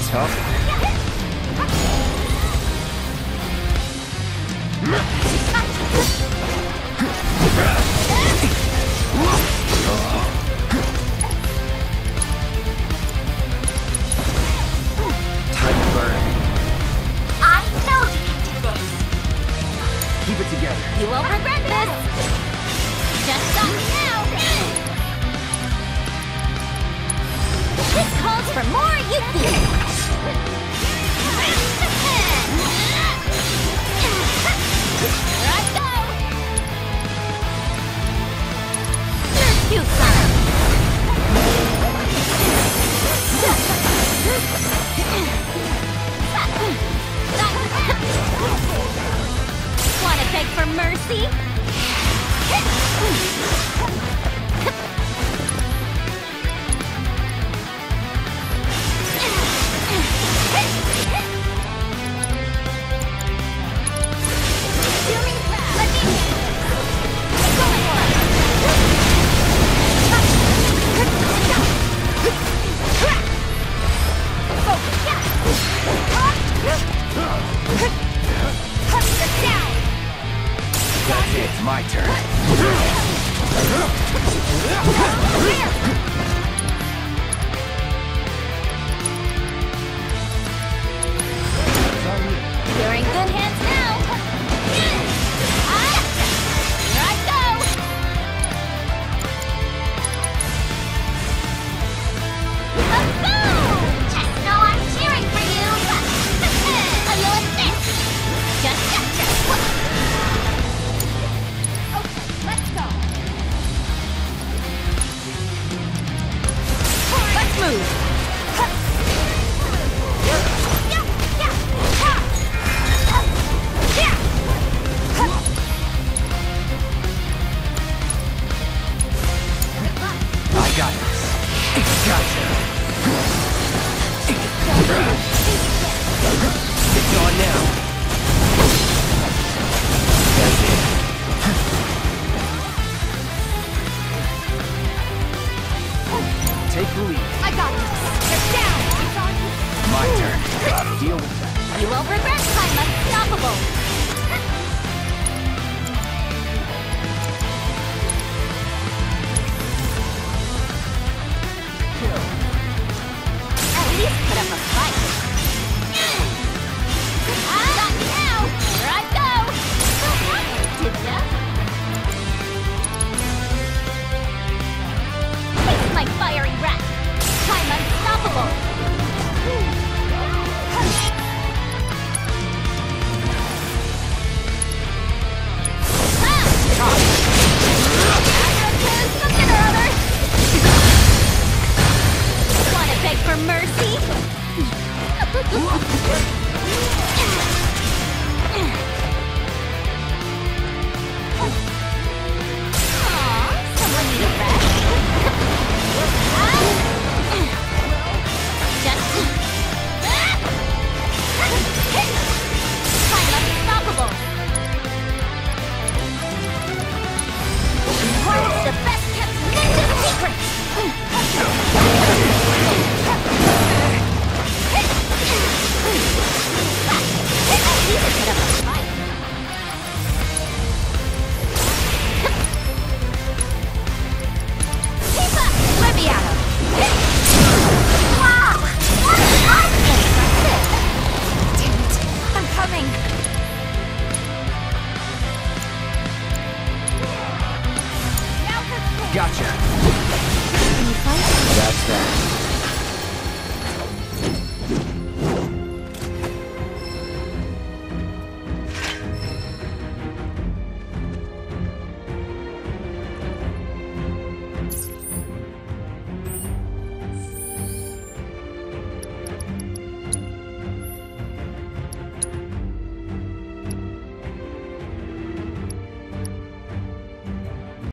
it's tough. Time to burn. I know you can do this. Keep it together. You won't regret this. Just stop me now. This calls for more Yuki! Here I go! You're too fun! Wanna beg for mercy? That's it, my turn.